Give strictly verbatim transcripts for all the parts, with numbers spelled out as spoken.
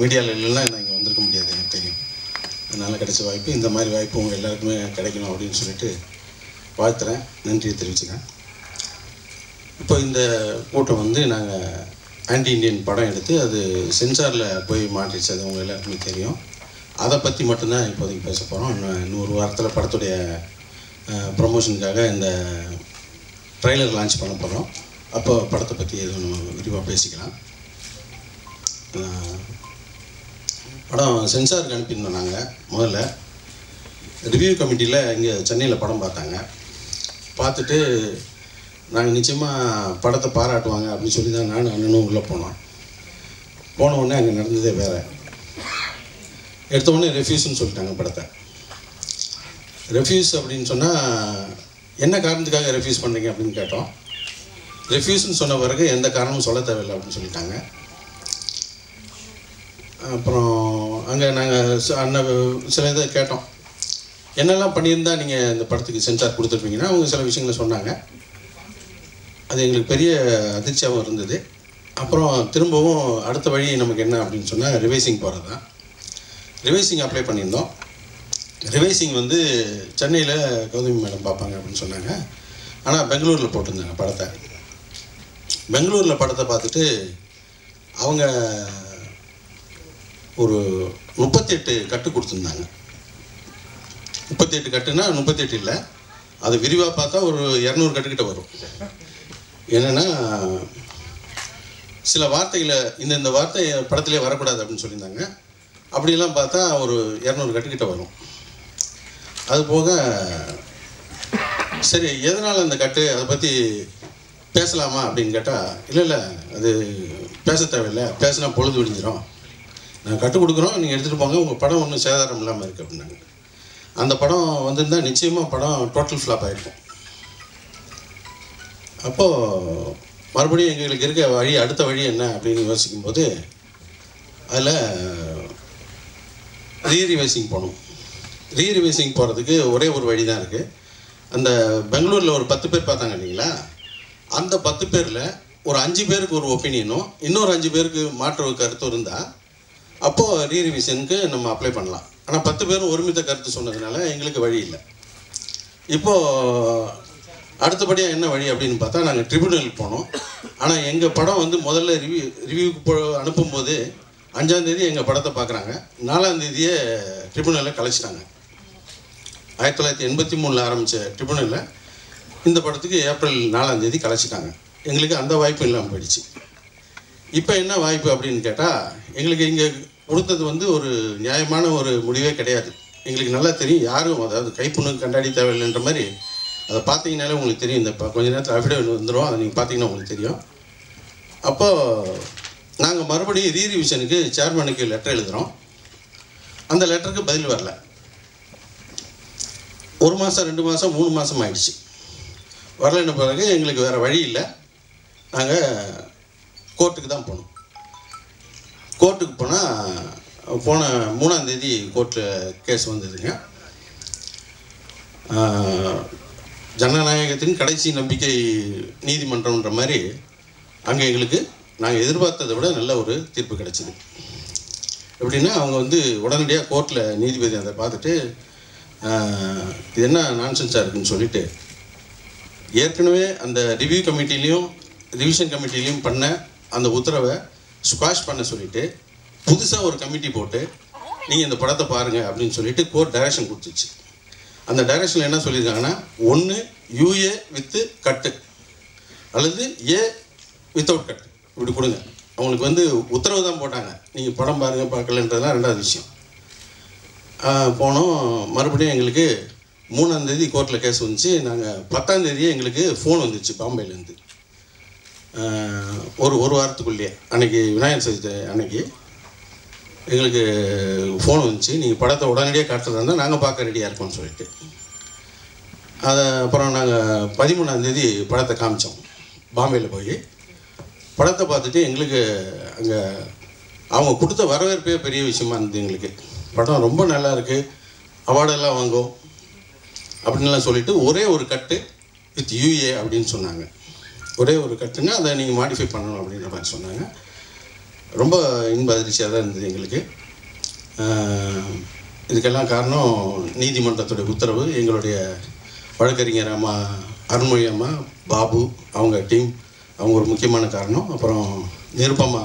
Media इनके मुझा कच्च वाई मारे वाई कल वात नंरिया इतनी आंटी इंडियन पड़े अब सेंसार पट्टीच अवमें पी मटम इोसपो नूर वार पड़ो प्रमोशन ट्रेलर लांच पड़पो अब पड़ते पी विवा पेसिकल पड़म सेंसार अगर रिव्यू कमिटी इं चल पड़म पाता पाटेटे निश्चय पड़ते पाराटा अब नानून उन्होंने अगे वे रेफ्यूसा पड़ता रेफ्यूस अब कारण रेफ्यूस पड़ी अब कटो रेफ्यूसन पे एं कारणूँ देव अब अगे सब कैटोम என்னெல்லாம் பண்ணியிருந்தா நீங்க இந்த படத்துக்கு சென்சார் கொடுத்துருப்பீங்கன்னா அவங்க சில விஷயங்களை சொன்னாங்க. அது எங்களுக்கு பெரிய அதிர்ச்சியாவும் இருந்தது. அப்புறம் திரும்பவும் அடுத்த வழி நமக்கு என்ன அப்படினு சொன்னா ரிவைசிங் போறதா. ரிவைசிங் அப்ளை பண்ணியிருந்தோம். ரிவைசிங் வந்து சென்னையில கௌதமி மேடம் பாப்பாங்க அப்படினு சொன்னாங்க. ஆனா பெங்களூர்ல போட்டுந்தாங்க படத்தை. பெங்களூர்ல படத்தை பார்த்துட்டு அவங்க ஒரு முப்பத்தி எட்டு கட்டு கொடுத்துந்தாங்க. முப்பத்தி எட்டு கட்டுனா முப்பத்தி எட்டு இல்ல அது விரிவா பார்த்தா ஒரு இருநூறு கட்டு கிட்ட வரும். என்னன்னா சில வார்த்தைகளை இந்த இந்த வார்த்தை படத்திலே வர கூடாது அப்படினு சொல்லிருந்தாங்க. அப்படி எல்லாம் பார்த்தா ஒரு இருநூறு கட்டு கிட்ட வரும். அது போக சரி எதனால அந்த கட்டு அத பத்தி பேசலாமா அப்படினு கேட்டா இல்ல இல்ல அது பேச தேவையில்லை பேசினா பொழுது விடிஞ்சிரும். நான் கட்டு கொடுக்கறோம் நீங்க எடுத்துட்டு போங்க உங்க படம் ஒண்ணும் சேதாரம் இல்லாம இருக்கு அப்படினாங்க. அந்த படம் வந்திருந்தா நிச்சயமா படம் டோட்டல் ஃப்ளாப் ஆயிருக்கும். அப்போ மறுபடியும் எங்களுக்கு இருக்க வழி அடுத்த வழி என்ன அப்படினு யோசிக்கும்போது அதுல ரீ ரிவைசிங் போணும். ரீ ரிவைசிங் போறதுக்கு ஒரே ஒரு வழி தான் இருக்கு. அந்த பெங்களூர்ல ஒரு பத்து பேர் பார்த்தாங்க இல்லீங்களா அந்த பத்து பேர்ல ஒரு அஞ்சு பேருக்கு ஒரு ஒபினியனும் இன்னொரு அஞ்சு பேருக்கு மாற்று கருத்து இருந்தா அப்போ ரீ ரிவைசிங்க்கு நம்ம அப்ளை பண்ணலாம். ஆனால் பத்து பேரும் ஒருமித்த கருத்து சொன்னதுனால எங்களுக்கு வழி இல்லை. இப்போது அடுத்தபடியாக என்ன வழி அப்படின்னு பார்த்தா நாங்கள் ட்ரிபியூனல் போனோம். ஆனால் எங்கள் படம் வந்து முதல்ல ரிவ்யூ ரிவ்யூக்கு போ அனுப்பும்போது அஞ்சாந்தேதி எங்கள் படத்தை பார்க்குறாங்க நாலாந்தேதியே ட்ரிபியூனலில் கலைச்சிட்டாங்க. ஆயிரத்தி தொள்ளாயிரத்தி எண்பத்தி மூணில் ஆரம்பித்த ட்ரிபியூனலில் இந்த படத்துக்கு ஏப்ரல் நாலாந்தேதி கலைச்சிட்டாங்க. எங்களுக்கு அந்த வாய்ப்பு இல்லாமல் போயிடுச்சு. இப்போ என்ன வாய்ப்பு அப்படின்னு கேட்டால் எங்களுக்கு இங்கே கொடுத்தது வந்து ஒரு நியாயமான ஒரு முடிவே கிடையாது. எங்களுக்கு நல்லா தெரியும் யாரும் அதாவது கைப்புண்ணுக்கு கண்டாடி தேவையில்லைன்ற மாதிரி அதை பார்த்தீங்கன்னாலே உங்களுக்கு தெரியும். இந்த கொஞ்ச நேரத்தில் அஃபிடேவிட் வந்துடும் அதை நீங்கள் பார்த்தீங்கன்னா உங்களுக்கு தெரியும். அப்போது நாங்கள் மறுபடியும் ரீ ரிவிஷனுக்கு சேர்மனுக்கு லெட்டர் எழுதுகிறோம். அந்த லெட்டருக்கு பதில் வரல. ஒரு மாதம் ரெண்டு மாதம் மூணு மாதம் ஆயிடுச்சு. வரலன்னு பிறகு எங்களுக்கு வேறு வழி இல்லை. நாங்கள் கோர்ட்டுக்கு தான் போனோம். கோர்ட்டுக்கு போனால் போன மூணாந்தேதி கோர்ட்டில் கேஸ் வந்ததுங்க. ஜனநாயகத்தின் கடைசி நம்பிக்கை நீதிமன்றம்ன்ற மாதிரி அங்கே எங்களுக்கு நாங்கள் எதிர்பார்த்ததை விட நல்ல ஒரு தீர்ப்பு கிடைச்சிது. எப்படின்னா அவங்க வந்து உடனடியாக கோர்ட்டில் நீதிபதி அதை பார்த்துட்டு இது என்ன நான்சென்ஸாக இருக்குன்னு சொல்லிட்டு ஏற்கனவே அந்த ரிவ்யூ கமிட்டிலையும் ரிவிஷன் கமிட்டிலையும் பண்ண அந்த உத்தரவை ஸ்குவாஷ் பண்ண சொல்லிட்டு புதுசாக ஒரு கமிட்டி போட்டு நீங்கள் இந்த படத்தை பாருங்கள் அப்படின்னு சொல்லிட்டு கோர்ட் டைரக்ஷன் கொடுத்துச்சு. அந்த டைரக்ஷனில் என்ன சொல்லியிருக்காங்கன்னா ஒன்று யூஏ வித்து கட்டு அல்லது ஏ வித்தவுட் கட்டு இப்படி கொடுங்க. அவங்களுக்கு வந்து உத்தரவு தான் போட்டாங்க. நீங்கள் படம் பாருங்கள் பார்க்கலன்றதுலாம் ரெண்டாவது விஷயம். போனோம் மறுபடியும் எங்களுக்கு மூணாந்தேதி கோர்ட்டில் கேஸ் வந்துச்சு. நாங்கள் பத்தாந்தேதியே எங்களுக்கு ஃபோன் வந்துச்சு பாம்பேலேருந்து. ஒரு ஒரு வாரத்துக்குள்ளேயே அன்றைக்கி விநாயகர் சதுர்த்தி அன்றைக்கி எங்களுக்கு ஃபோன் வந்துச்சு நீங்கள் படத்தை உடனடியாக காட்டுறதா இருந்தால் நாங்கள் பார்க்க ரெடியாக இருக்கோம்னு சொல்லிட்டு அதை அப்புறம் நாங்கள் பதிமூணாந்தேதி படத்தை காமிச்சோம். பாம்பேயில் போய் படத்தை பார்த்துட்டு எங்களுக்கு அங்கே அவங்க கொடுத்த வரவேற்பே பெரிய விஷயமா இருந்தது. எங்களுக்கு படம் ரொம்ப நல்லா இருக்குது அவார்டெல்லாம் வாங்கும் அப்படின்லாம் சொல்லிட்டு ஒரே ஒரு கட்டு வித் யூஏ அப்படின்னு சொன்னாங்க. ஒரே ஒரு கட்டுன்னா அதை நீங்கள் மாடிஃபை பண்ணணும் அப்படின்ற மாதிரி சொன்னாங்க. ரொம்ப இன்ப அதிர்ச்சியாக தான் இருந்தது எங்களுக்கு. இதுக்கெல்லாம் காரணம் நீதிமன்றத்துடைய உத்தரவு. எங்களுடைய வழக்கறிஞர் அம்மா அருண்மொழி அம்மா, பாபு அவங்க டீம் அவங்க ஒரு முக்கியமான காரணம். அப்புறம் நிருபமா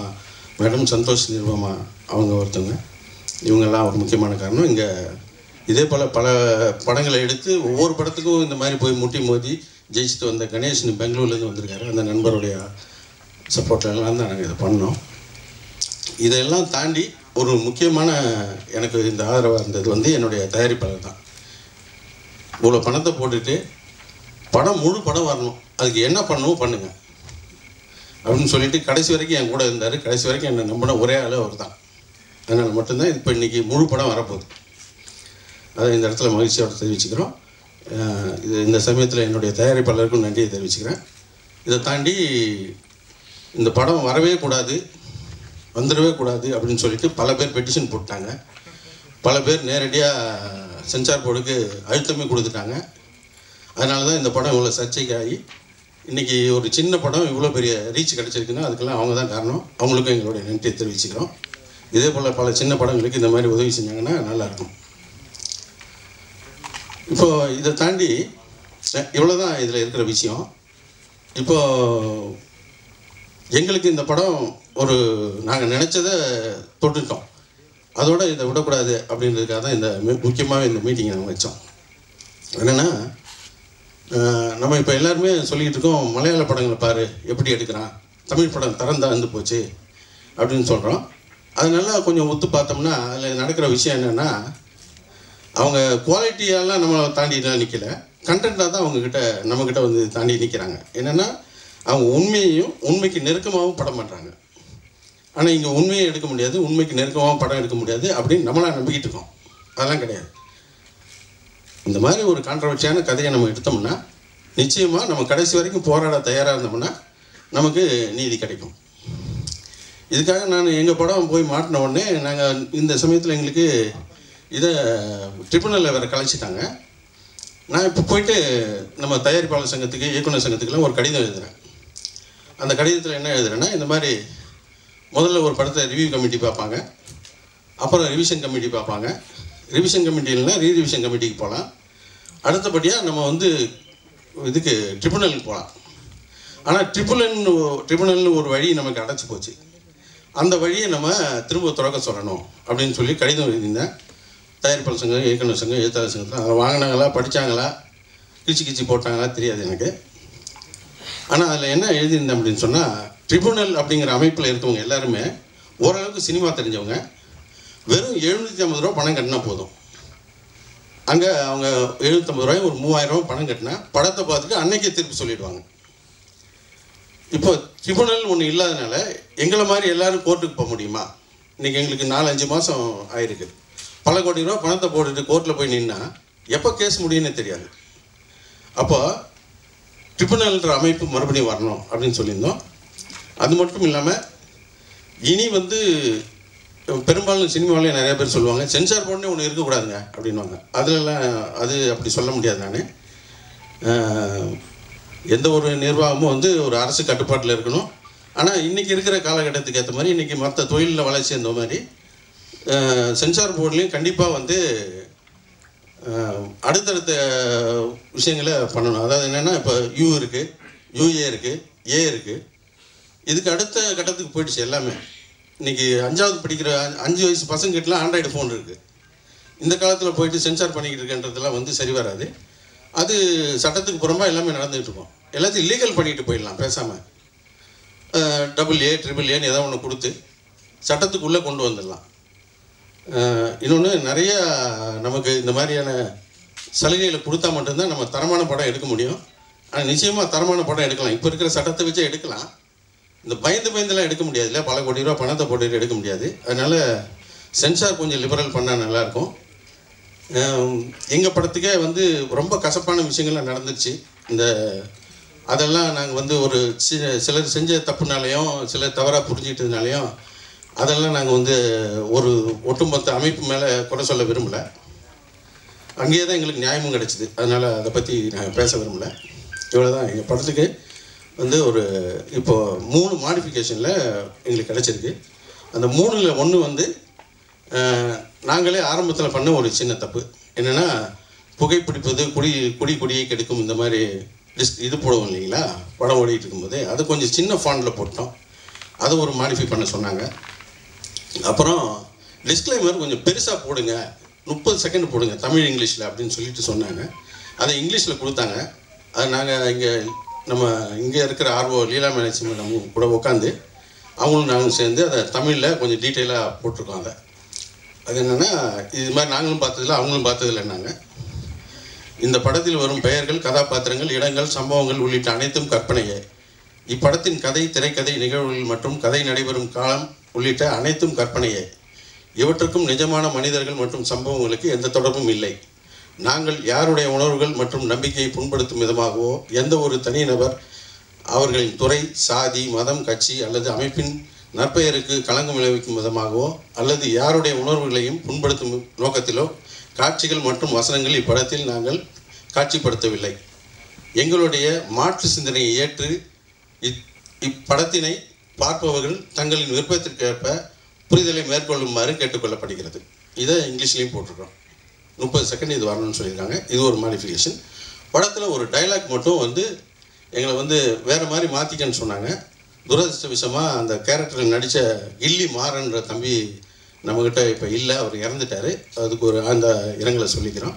மேடம், சந்தோஷ் நிருபமா அவங்க ஒருத்தவங்க, இவங்கெல்லாம் ஒரு முக்கியமான காரணம். இங்கே இதே போல் பல படங்களை எடுத்து ஒவ்வொரு படத்துக்கும் இந்த மாதிரி போய் முட்டி மோதி ஜெயிச்சுட்டு வந்த கணேஷ் பெங்களூர்லேருந்து வந்திருக்காரு. அந்த நண்பருடைய சப்போர்ட்லாம் தான் நாங்கள் இதை பண்ணோம். இதையெல்லாம் தாண்டி ஒரு முக்கியமான எனக்கு இந்த ஆதரவாக இருந்தது வந்து என்னுடைய தயாரிப்பாளர் தான். இவ்வளோ பணத்தை போட்டுட்டு படம் முழு படம் வரணும், அதுக்கு என்ன பண்ணவும் பண்ணுங்கள் அப்படின்னு சொல்லிட்டு கடைசி வரைக்கும் என் கூட இருந்தார். கடைசி வரைக்கும் என்னை நம்பின ஒரே ஆள் அவர் தான். அதனால் மட்டும்தான் இப்போ இன்றைக்கி முழு படம் வரப்போகுது. அதை இந்த இடத்துல மகிழ்ச்சியோடு தெரிவிச்சுக்கிறோம். இது இந்த சமயத்தில் என்னுடைய தயாரிப்பாளருக்கும் நன்றியை தெரிவிச்சுக்கிறேன். இதை தாண்டி இந்த படம் வரவே கூடாது, வந்துடவே கூடாது அப்படின்னு சொல்லிட்டு பல பேர் பெட்டிஷன் போட்டாங்க. பல பேர் நேரடியாக சென்சார் போர்டுக்கு அழுத்தமே கொடுத்துட்டாங்க. அதனால தான் இந்த படம் இவ்வளோ சர்ச்சைக்காகி இன்றைக்கி ஒரு சின்ன படம் இவ்வளோ பெரிய ரீச் கிடச்சிருக்குன்னா அதுக்கெல்லாம் அவங்க தான் காரணம். அவங்களுக்கும் எங்களுடைய நன்றியை தெரிவிச்சுக்கிறோம். இதே போல் பல சின்ன படங்களுக்கு இந்த மாதிரி உதவி செஞ்சாங்கன்னா நல்லாயிருக்கும். இப்போது இதை தாண்டி இவ்வளோ தான் இதில் இருக்கிற விஷயம். இப்போது எங்களுக்கு இந்த படம் ஒரு நாங்கள் நினச்சதை தொட்டுட்டோம், அதோடு இதை விடக்கூடாது அப்படின்றதுக்காக தான் இந்த முக்கியமாக இந்த மீட்டிங்கை நாங்கள் வச்சோம். என்னென்னா, நம்ம இப்போ எல்லாருமே சொல்லிக்கிட்டு இருக்கோம் மலையாள படங்களை பாரு எப்படி எடுக்கிறான், தமிழ் படம் தரம் தாழ்ந்து போச்சு அப்படின்னு சொல்கிறோம். அதனால் கொஞ்சம் ஒத்து பார்த்தோம்னா அதில் நடக்கிற விஷயம் என்னென்னா, அவங்க குவாலிட்டியெல்லாம் நம்மளை தாண்டிலாம் நிற்கலை, கண்டென்ட்டாக தான் அவங்கக்கிட்ட நம்மக்கிட்ட வந்து தாண்டி நிற்கிறாங்க. என்னென்னா, அவங்க உண்மையையும் உண்மைக்கு நெருக்கமாகவும் படம் பண்ணுறாங்க. ஆனால் இங்கே உண்மையை எடுக்க முடியாது, உண்மைக்கு நெருக்கமாகவும் படம் எடுக்க முடியாது அப்படின்னு நம்மளாம் நம்பிக்கிட்டு இருக்கோம். அதெல்லாம் கிடையாது. இந்த மாதிரி ஒரு கான்ட்ரவர்சியான கதையை நம்ம எடுத்தோம்னா நிச்சயமாக நம்ம கடைசி வரைக்கும் போராட தயாராக இருந்தோம்னா நமக்கு நீதி கிடைக்கும். இதுக்காக நான் எங்கள் படம் போய் மாட்டின உடனே நாங்கள் இந்த சமயத்தில் எங்களுக்கு இதை ட்ரிபுனலில் வேறு கலைச்சிட்டாங்க. நான் இப்போ போயிட்டு நம்ம தயாரிப்பாளர் சங்கத்துக்கு, இயக்குனர் சங்கத்துக்கெல்லாம் ஒரு கடிதம் எழுதுகிறேன். அந்த கடிதத்தில் என்ன எழுதுகிறேன்னா, இந்த மாதிரி முதல்ல ஒரு படத்தை ரிவ்யூ கமிட்டி பார்ப்பாங்க, அப்புறம் ரிவிஷன் கமிட்டி பார்ப்பாங்க, ரிவிஷன் கமிட்டின்னா ரீ ரிவிஷன் கமிட்டிக்கு போகலாம், அடுத்தபடியாக நம்ம வந்து இதுக்கு ட்ரிபுனலுக்கு போகலாம். ஆனால் ட்ரிபுனல்னு ட்ரிபுனல்னு ஒரு வழி நமக்கு அடைச்சி போச்சு, அந்த வழியை நம்ம திரும்ப திறக்க சொல்லணும் அப்படின்னு சொல்லி கடிதம் எழுதியிருந்தேன். தயாரிப்பாளர் சங்கம், இயக்குனர் சங்கம், எழுத்தாளர் சங்கத்தில் அதை வாங்கினாங்களா, படித்தாங்களா, கிச்சு கிச்சு போட்டாங்களா தெரியாது எனக்கு. ஆனால் அதில் என்ன எழுதியிருந்தேன் அப்படின்னு சொன்னால், ட்ரிபுனல் அப்படிங்கிற அமைப்பில் இருக்கவங்க எல்லாருமே ஓரளவுக்கு சினிமா தெரிஞ்சவங்க, வெறும் எழுநூற்றி ஐம்பது ரூபா பணம் கட்டினா போதும். அங்கே அவங்க எழுநூற்றம்பது ரூபாய் ஒரு மூவாயிரம் ரூபா பணம் கட்டினா படத்தை பார்த்துட்டு அன்னைக்கே திருப்பி சொல்லிவிடுவாங்க. இப்போ ட்ரிபுனல் ஒன்று இல்லாதனால எங்களை மாதிரி எல்லோரும் கோர்ட்டுக்கு போக முடியுமா? இன்றைக்கி எங்களுக்கு நாலஞ்சு மாதம் ஆயிருக்கு. பல கோடி ரூபா பணத்தை போட்டுட்டு கோர்ட்டில் போய் நின்னா எப்போ கேஸ் முடியும்னே தெரியாது. அப்போ ட்ரிபுனல்ன்ற அமைப்பு மறுபடியும் வரணும் அப்படின்னு சொல்லியிருந்தோம். அது மட்டும் இல்லாமல் இனி வந்து பெரும்பாலும் சினிமாவிலே நிறைய பேர் சொல்லுவாங்க சென்சார் போர்டுனே ஒன்று இருக்கக்கூடாதுங்க அப்படின்வாங்க. அதிலெல்லாம் அது அப்படி சொல்ல முடியாது. நான் எந்த ஒரு நிர்வாகமும் வந்து ஒரு அரசு கட்டுப்பாட்டில் இருக்கணும். ஆனால் இன்றைக்கி இருக்கிற காலகட்டத்துக்கு ஏற்ற மாதிரி, இன்றைக்கி மற்ற தொழிலில் வளர்ச்சி இருந்த மாதிரி சென்சார் போர்ட்லேயும் கண்டிப்பாக வந்து அடுத்தடுத்த விஷயங்களை பண்ணணும். அதாவது என்னென்னா, இப்போ யூ இருக்குது, யூஏ இருக்குது, ஏ இருக்குது, இதுக்கு அடுத்த கட்டத்துக்கு போயிடுச்சு எல்லாமே. இன்றைக்கி அஞ்சாவது படிக்கிற அஞ்சு வயசு பசங்கிட்டலாம் ஆண்ட்ராய்டு ஃபோன் இருக்குது. இந்த காலத்தில் போயிட்டு சென்சார் பண்ணிக்கிட்டு இருக்கன்றதெல்லாம் வந்து சரி வராது. அது சட்டத்துக்கு புறம்பாக எல்லாமே நடந்துகிட்ருக்கோம். எல்லாத்தையும் லீகல் பண்ணிக்கிட்டு போயிடலாம் பேசாமல். டபுள் ஏ ட்ரிபிள் ஏன்னு ஏதாவது ஒன்று கொடுத்து சட்டத்துக்கு உள்ளே கொண்டு வந்துடலாம். இன்னொன்று, நிறையா நமக்கு இந்த மாதிரியான சலுகைகளை கொடுத்தா மட்டும்தான் நம்ம தரமான படம் எடுக்க முடியும். ஆனால் நிச்சயமாக தரமான படம் எடுக்கலாம். இப்போ இருக்கிற சட்டத்தை வச்சே எடுக்கலாம். இந்த பயந்து பயந்துலாம் எடுக்க முடியாது இல்லை, பல கோடி ரூபா பணத்தை போட்டுட்டு எடுக்க முடியாது. அதனால் சென்சார் கொஞ்சம் லிபரல் பண்ணால் நல்லாயிருக்கும். எங்கள் படத்துக்கே வந்து ரொம்ப கசப்பான விஷயங்கள்லாம் நடந்துருச்சு. இந்த அதெல்லாம் நாங்கள் வந்து ஒரு சி சிலர் செஞ்ச தப்புனாலேயும் சிலர் தவறாக புரிஞ்சிக்கிட்டதுனாலையும் அதெல்லாம் நாங்கள் வந்து ஒரு ஒட்டுமொத்த அமைப்பு மேலே குறை சொல்ல விரும்பலை. அங்கேயே தான் எங்களுக்கு நியாயமும் கிடச்சிது. அதனால் அதை பற்றி நாங்கள் பேச விரும்பலை. இவ்வளோ தான் எங்கள் படத்துக்கு வந்து ஒரு இப்போது மூணு மாடிஃபிகேஷனில் எங்களுக்கு கிடச்சிருக்கு. அந்த மூணுல ஒன்று வந்து நாங்களே ஆரம்பத்தில் பண்ண ஒரு சின்ன தப்பு என்னன்னா புகைப்பிடிப்பது குடி குடி குடியை கெடுக்கும் இந்த மாதிரி இது போடுவோம் இல்லைங்களா படம் ஓடிட்டு இருக்கும்போது அது கொஞ்சம் சின்ன ஃபாண்டில் போட்டோம் அது ஒரு மாடிஃபை பண்ண சொன்னாங்க அப்புறம் டிஸ்க்ளைமர் கொஞ்சம் பெருசாக போடுங்க முப்பது செகண்ட் போடுங்க தமிழ் இங்கிலீஷில் அப்படின்னு சொல்லிட்டு சொன்னாங்க அதை இங்கிலீஷில் கொடுத்தாங்க அது நாங்கள் இங்கே நம்ம இங்கே இருக்கிற ஆர்வோ லீலா மேனேஜ்மெண்ட் நம்ம கூட உட்காந்து அவங்களும் நாங்களும் சேர்ந்து அதை தமிழில் கொஞ்சம் டீட்டெயிலாக போட்டிருக்கோம் அதை அது என்னென்னா இது மாதிரி நாங்களும் பார்த்ததில்ல அவங்களும் பார்த்ததில்லை நாங்கள் இந்த படத்தில் வரும் பெயர்கள் கதாபாத்திரங்கள் இடங்கள் சம்பவங்கள் உள்ளிட்ட அனைத்தும் கற்பனையே இப்படத்தின் கதை திரைக்கதை நிகழ்வுகள் மற்றும் கதை நடைபெறும் காலம் உள்ளிட்ட அனைத்தும் கற்பனையே இவற்றுக்கும் நிஜமான மனிதர்கள் மற்றும் சம்பவங்களுக்கு எந்த தொடர்பும் இல்லை நாங்கள் யாருடைய உணர்வுகள் மற்றும் நம்பிக்கையை புண்படுத்தும் விதமாகவோ எந்த ஒரு தனிநபர் அவர்களின் துறை சாதி மதம் கட்சி அல்லது அமைப்பின் நற்பெயருக்கு களங்கம் விளைவிக்கும் விதமாகவோ அல்லது யாருடைய உணர்வுகளையும் புண்படுத்தும் நோக்கத்திலோ காட்சிகள் மற்றும் வசனங்கள் இப்படத்தில் நாங்கள் காட்சிப்படுத்தவில்லை எங்களுடைய மாற்று சிந்தனையை ஏற்று இப்படத்தினை பார்ப்பவர்கள் தங்களின் விருப்பத்திற்கேற்ப புரிதலை மேற்கொள்ளுமாறு கேட்டுக்கொள்ளப்படுகிறது இதை இங்கிலீஷ்லேயும் போட்டிருக்கிறோம் முப்பது செகண்ட் இது வரணும்னு சொல்லியிருக்காங்க இது ஒரு மாடிஃபிகேஷன் படத்தில் ஒரு டைலாக் மட்டும் வந்து எங்களை வந்து வேறு மாதிரி மாற்றிக்கன்னு சொன்னாங்க துரதிருஷ்ட விஷயமாக அந்த கேரக்டரில் நடித்த கில்லி மாறன்ற தம்பி நம்மக்கிட்ட இப்போ இல்லை அவர் இறந்துட்டார் அதுக்கு ஒரு அந்த இரங்கலை சொல்லிக்கிறோம்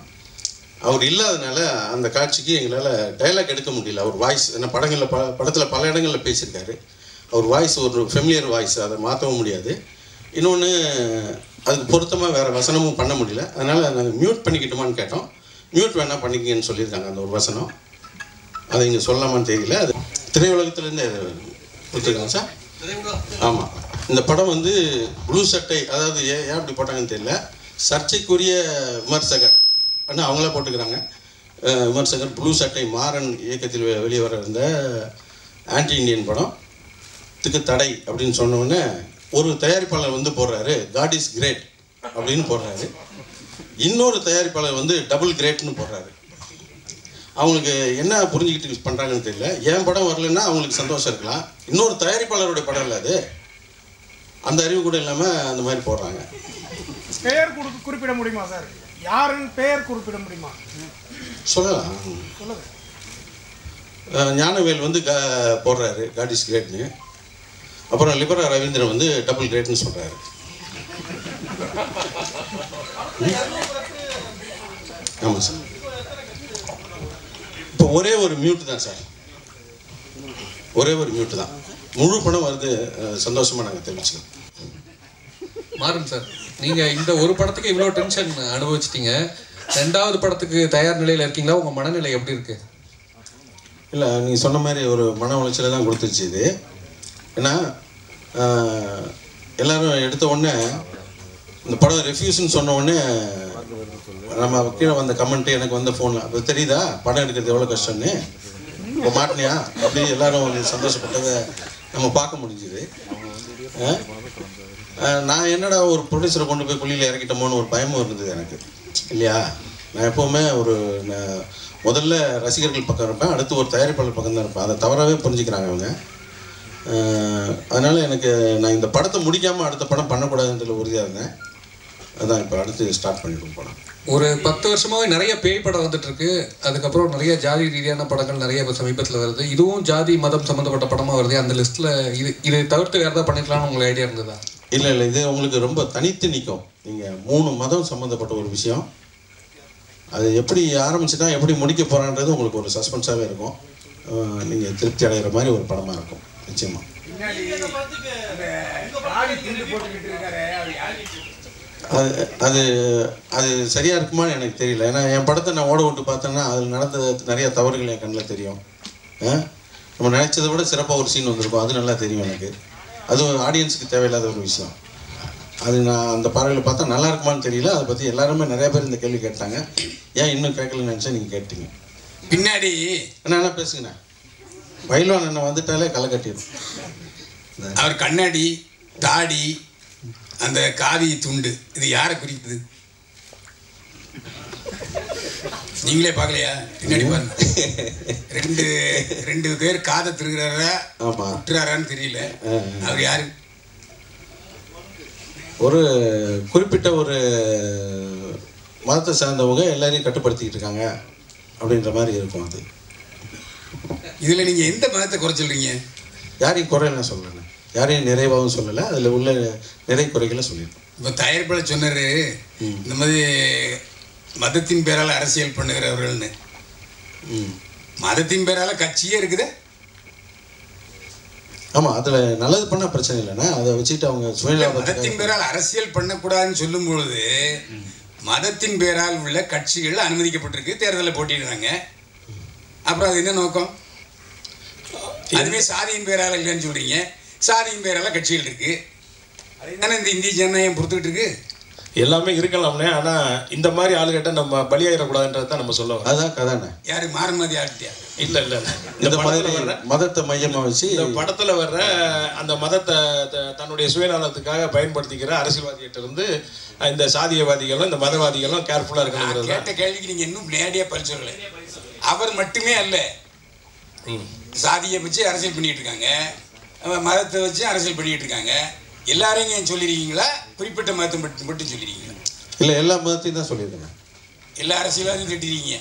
அவர் இல்லாதனால அந்த காட்சிக்கு எங்களால் டைலாக் எடுக்க முடியல அவர் வாய்ஸ் ஏன்னா படங்களில் ப படத்தில் பல இடங்களில் பேசியிருக்காரு அவர் வாய்ஸ் ஒரு ஃபெமிலியர் வாய்ஸ் அதை மாற்றவும் முடியாது இன்னொன்று அதுக்கு பொருத்தமாக வேறு வசனமும் பண்ண முடியல அதனால் நாங்கள் மியூட் பண்ணிக்கிட்டோமான்னு கேட்டோம் மியூட் வேணால் பண்ணிக்கிங்கன்னு சொல்லியிருக்காங்க அந்த ஒரு வசனம் அதை இங்கே சொல்லலாமான்னு தெரியல அது திரையுலகத்துலேருந்து கொடுத்துருக்காங்க சார் ஆமாம் இந்த படம் வந்து ப்ளூ சட்டை அதாவது ஏ ஏன் அப்படி போட்டாங்கன்னு தெரியல சர்ச்சைக்குரிய விமர்சகர் ஆனால் அவங்களே போட்டுக்கிறாங்க விமர்சகர் ப்ளூ சட்டை மாறன் இயக்கத்தில் வெளியே வர இருந்த ஆன்டி இண்டியன் படம் திக்கு தடை அப்படின்னு சொன்னோடனே ஒரு தயாரிப்பாளர் வந்து போடுறாரு காட் இஸ் கிரேட் அப்படின்னு போடுறாரு இன்னொரு தயாரிப்பாளர் வந்து டபுள் கிரேட்னு போடுறாரு அவங்களுக்கு என்ன புரிஞ்சுக்கிட்டு பண்ணுறாங்கன்னு தெரியல என் படம் வரலன்னா அவங்களுக்கு சந்தோஷம் இருக்கலாம் இன்னொரு தயாரிப்பாளருடைய படம் இல்லை அது அந்த அறிவு கூட இல்லாமல் அந்த மாதிரி போடுறாங்க பெயர் குறிப்பிட முடியுமா சார் யாருன்னு பெயர் குறிப்பிட முடியுமா சொல்லலாம் சொல்லுங்க ஞானவேல் வந்து போடுறாரு காட் இஸ் கிரேட்னு அப்புறம் லிபரா ரவீந்திரன் வந்து டபுள் கிரேட்னு சொல்கிறாரு ஆமாம் சார் இப்போ ஒரே ஒரு மியூட் தான் சார் ஒரே ஒரு மியூட் தான் முழு படம் வருது சந்தோஷமாக நாங்கள் தெரிவிச்சுக்கோம் மாறும் சார் நீங்கள் இந்த ஒரு படத்துக்கு இவ்வளோ டென்ஷன் அனுபவிச்சிட்டிங்க ரெண்டாவது படத்துக்கு தயார் நிலையில் இருக்கீங்களா உங்கள் மனநிலை எப்படி இருக்குது இல்லை நீங்கள் சொன்ன மாதிரி ஒரு மன உளைச்சலை தான் கொடுத்துருச்சு இது ஏன்னா எல்லோரும் எடுத்த உடனே இந்த படம் ரெஃப்யூஸ்ன்னு சொன்ன உடனே நம்ம கீழே வந்த கமெண்ட்டு எனக்கு வந்த ஃபோனில் அப்போ தெரியுதா படம் எடுக்கிறது எவ்வளோ கஷ்டம்னு இப்போ மாட்டினியா அப்படி எல்லோரும் சந்தோஷப்பட்டதை நம்ம பார்க்க முடிஞ்சுது நான் என்னடா ஒரு ப்ரொடியூசரை கொண்டு போய் குழியில் இறக்கிட்டோமோன்னு ஒரு பயமும் இருந்தது எனக்கு இல்லையா நான் எப்போவுமே ஒரு நான் முதல்ல ரசிகர்கள் பக்கம் இருப்பேன் அடுத்து ஒரு தயாரிப்பாளர் பக்கம் தான் இருப்பேன் அதை தவறாகவே புரிஞ்சுக்கிறாங்க அவங்க அதனால் எனக்கு நான் இந்த படத்தை முடிக்காமல் அடுத்த படம் பண்ணக்கூடாதுன்றதுல உறுதியாக இருந்தேன் அதான் இப்போ அடுத்து ஸ்டார்ட் பண்ணிட்டு போனேன் ஒரு பத்து வருஷமாகவே நிறைய பேய் படம் வந்துட்டுருக்கு அதுக்கப்புறம் நிறைய ஜாதி ரீதியான படங்கள் நிறைய இப்போ சமீபத்தில் வருது இதுவும் ஜாதி மதம் சம்மந்தப்பட்ட படமாக வருது அந்த லிஸ்ட்டில் இது இதை தவிர்த்து வேறு எதாவது பண்ணிக்கலாம்னு உங்களுக்கு ஐடியா இருந்ததா இல்லை இல்லை இது உங்களுக்கு ரொம்ப தனித்து நிற்கும் நீங்கள் மூணு மதம் சம்மந்தப்பட்ட ஒரு விஷயம் அது எப்படி ஆரம்பிச்சுட்டா எப்படி முடிக்க போகிறான்றது உங்களுக்கு ஒரு சஸ்பென்ஸாகவே இருக்கும் நீங்கள் திருப்தி அடைகிற மாதிரி ஒரு படமாக இருக்கும் நிச்சயமா அது அது சரியாக இருக்குமான்னு எனக்கு தெரியல ஏன்னா என் படத்தை நான் ஓட விட்டு பார்த்தேன்னா அதில் நடந்த நிறையா தவறுகள் என் கண்ணில் தெரியும் நம்ம நினச்சதை விட சிறப்பாக ஒரு சீன் வந்திருக்கும் அது நல்லா தெரியும் எனக்கு அது ஆடியன்ஸுக்கு தேவையில்லாத ஒரு விஷயம் அது நான் அந்த பார்வையில் பார்த்தா நல்லா இருக்குமான்னு தெரியல அதை பற்றி எல்லாருமே நிறையா பேர் இந்த கேள்வி கேட்டாங்க ஏன் இன்னும் கேட்கலன்னு நினச்சா நீங்கள் கேட்டீங்க பின்னாடி அண்ணா என்ன பேசுங்கண்ணா பயில்வான் அண்ணன் வந்துட்டாலே களை கட்டிடும் அவர் கண்ணாடி தாடி அந்த காவி துண்டு இது யாரை குறிக்குது நீங்களே பார்க்கலையா பின்னாடி பாருங்க ரெண்டு ரெண்டு பேர் காதை திருக்கிறாரா விட்டுறாரான்னு தெரியல அவர் யாரு ஒரு குறிப்பிட்ட ஒரு மதத்தை சார்ந்தவங்க எல்லாரையும் கட்டுப்படுத்திட்டு இருக்காங்க அப்படின்ற மாதிரி இருக்கும் அது. இதுல நீங்க எந்த மதத்தை குறைச்சிடுறீங்க? யாரையும் குறையில சொல்றேன், யாரையும் நிறைவாகவும் சொல்லலை, அதில் உள்ள நிறை குறைகளை சொல்லியிருக்கோம். இப்போ தயாரிப்பில் சொன்னார் இந்த மாதிரி மதத்தின் பேரால் அரசியல் பண்ணுகிறவர்கள்னு. மதத்தின் பேரால் கட்சியே இருக்குது. ஆமாம், அதில் நல்லது பண்ணால் பிரச்சனை இல்லைண்ணா, அதை வச்சுட்டு அவங்க சுய மதத்தின் பேரால் அரசியல் பண்ணக்கூடாதுன்னு சொல்லும் பொழுது மதத்தின் பேரால் உள்ள கட்சிகள் அனுமதிக்கப்பட்டிருக்கு, தேர்தலில் போட்டிடுறாங்க. அப்புறம் அது என்ன நோக்கம்? அதுவே சாதியின் பேரால் இல்லைன்னு சொல்கிறீங்க, சாதியின் பேரெல்லாம் கட்சிகள் இருக்கு. அதுதானே இந்த இந்திய ஜனநாயகம் பொறுத்துக்கிட்டு இருக்கு. எல்லாமே இருக்கலாம்னே, ஆனால் இந்த மாதிரி ஆளுகிட்ட நம்ம பலியாயிடக்கூடாதுன்றது தான் நம்ம சொல்லுவோம். அதான் கதாண்ணே. யாரு மாறுமதி ஆட்சியா? இல்லை இல்லை, இந்த படத்தில் வர்ற மதத்தை மையமாக வச்சு இந்த படத்தில் வர்ற அந்த மதத்தை தன்னுடைய சுயநலத்துக்காக பயன்படுத்திக்கிற அரசியல்வாதிகிட்ட இருந்து இந்த சாதியவாதிகளும் இந்த மதவாதிகளும் கேர்ஃபுல்லாக இருக்காங்க. கேட்ட கேள்விக்கு நீங்கள் இன்னும் நேரடியாக பரிசோதனை. அவர் மட்டுமே அல்ல, சாதியை வச்சு அரசியல் பண்ணிட்டு இருக்காங்க, மதத்தை வச்சு அரசியல் பண்ணிட்டு இருக்காங்க. எல்லாரையும் சொல்லிருக்கீங்களா? குறிப்பிட்ட மதத்தை மட்டும் மட்டும் சொல்லிருக்கீங்களா? இல்லை, எல்லா மதத்தையும் தான் சொல்லியிருக்கேன். எல்லா அரசியலாதையும் திட்டிருக்கீங்க.